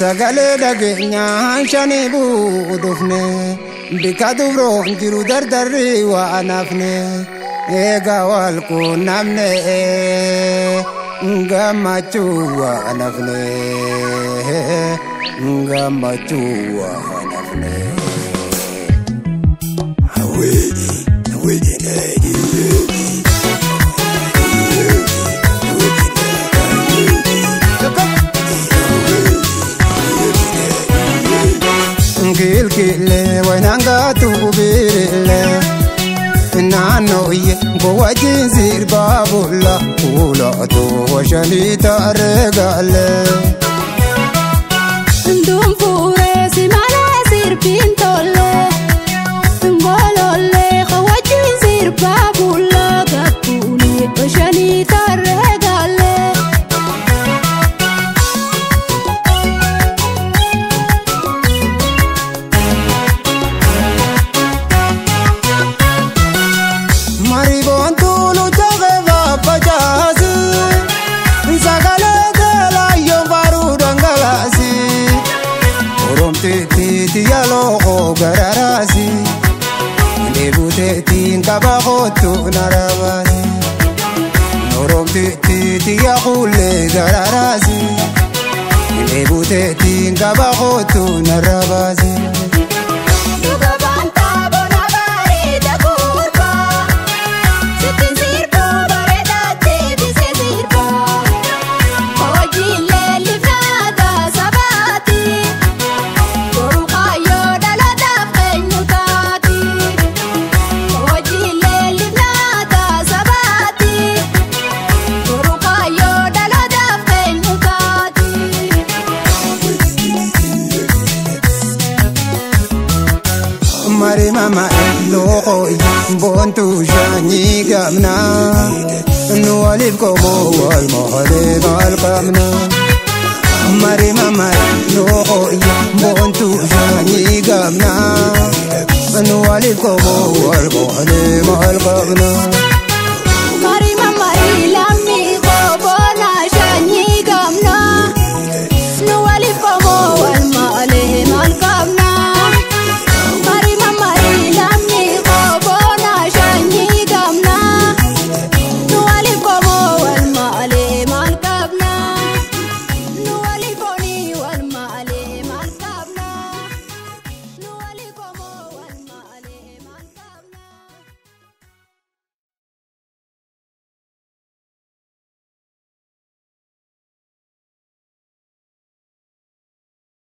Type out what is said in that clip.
Sagale dagenya shani budufne bikadu bron jiru dardarri wa anafne ega wal ko namne ngamachu wa anafne ngamachu wa anafne hawe ne كيل كيل وينانغا توبيل نانوي بواجي زير بابولا ولا تو وشني تارجال دوم فوري سمانا زير بنتول بولول خواجي زير بابولا كتولي وشني تارجال Kabagoto narabasi, norom titi ya kule garasi. Ibu titi kabagoto narabasi. Mama loy bontu jani gamna nualib komo wal mohale bal gamna mari mama loy bontu jani gamna nualib komo wal mohale bal gamna